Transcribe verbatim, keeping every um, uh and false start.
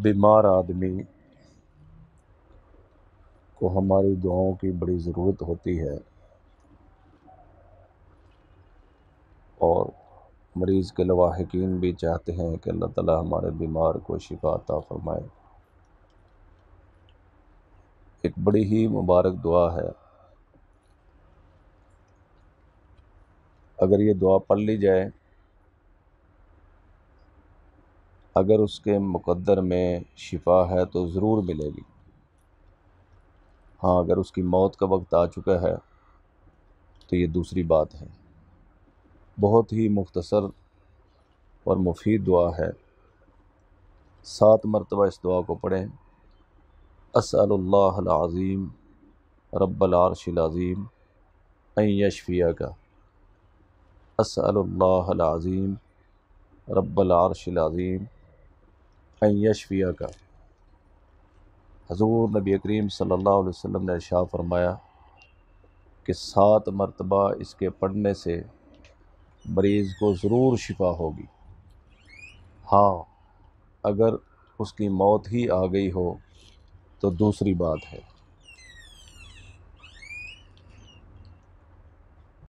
बीमार आदमी को हमारी दुआओं की बड़ी ज़रूरत होती है और मरीज़ के लवाहकीन भी चाहते हैं कि अल्लाह ताला हमारे बीमार को शिफा अता फ़रमाए। एक बड़ी ही मुबारक दुआ है। अगर ये दुआ पढ़ ली जाए, अगर उसके मुकद्दर में शिफा है तो ज़रूर मिलेगी। हाँ, अगर उसकी मौत का वक्त आ चुका है तो ये दूसरी बात है। बहुत ही मुख्तसर और मुफीद दुआ है। सात मरतबा इस दुआ को पढ़ें। अस्अलुल्लाह अल-अज़ीम रब्बल अर्शिल अज़ीम अन यशफ़ियका। अस्अलुल्लाह अल-अज़ीम रब्बल अर्शिल अज़ीम अन यशफ़ियका। हज़ूर नबी करीम सल्लल्लाहु अलैहि वसल्लम ने इरशाद फरमाया कि सात मरतबा इसके पढ़ने से मरीज़ को ज़रूर शिफा होगी। हाँ, अगर उसकी मौत ही आ गई हो तो दूसरी बात है।